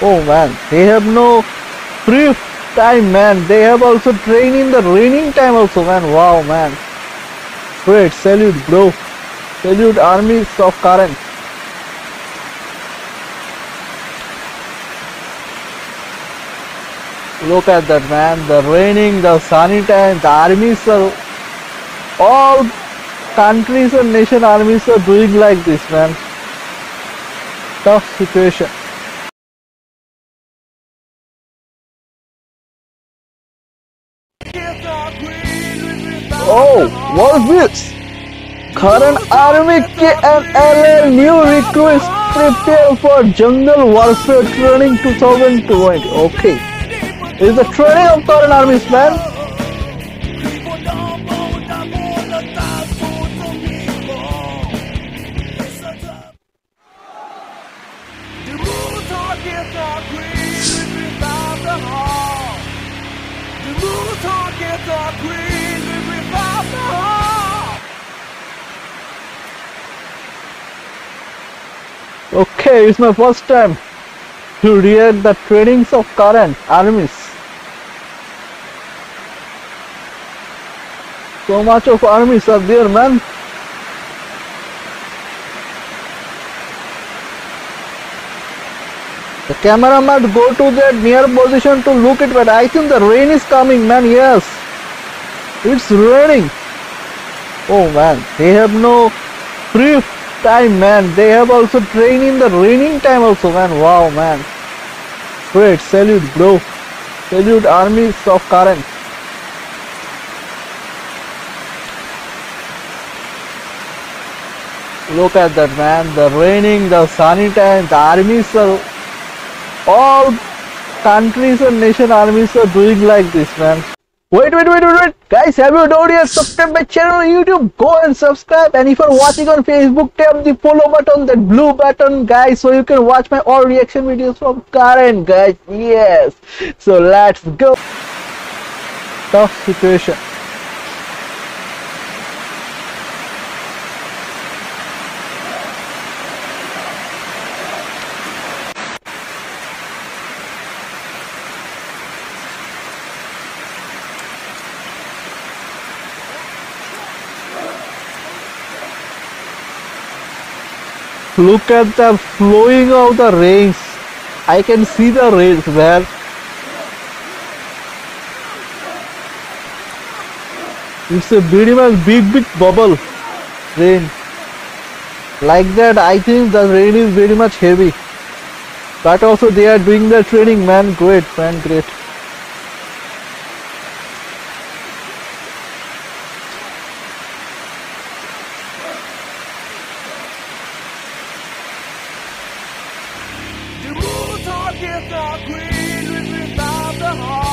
Oh man, they have no free time, man. They have also trained in the raining time also, man. Wow, man. Great, salute, bro. Salute armies of Karen. Look at that, man. The raining, the sunny time, the armies are all countries and nation armies are doing like this, man. Tough situation. Oh, what is this? Karen Army KNLA new recruits prepare for jungle warfare training 2020. Okay, is the training of Karen Army's man. Okay, it's my first time to read the trainings of Karen armies. So much of armies are there, man. The camera might go to that near position to look at, but I think the rain is coming, man. Yes, it's raining. Oh man, they have no free time, man. They have also trained in the raining time also, man. Wow, man. Great, salute, bro. Salute armies of Karen. Look at that, man. The raining, the sunny time, the armies are all countries and nation armies are doing like this, man. Wait, guys, have you not yet subscribed my channel on YouTube? Go and subscribe, and if you're watching on Facebook, tap the follow button, that blue button, guys, so you can watch my all reaction videos from Karen, guys. Yes, so let's go. Tough situation. Look at the flowing of the rains. I can see the rains there. It's a very much big bubble rain. Like that, I think the rain is very much heavy. But also they are doing their training, man. Great, man, great. The rules are green, we found the heart.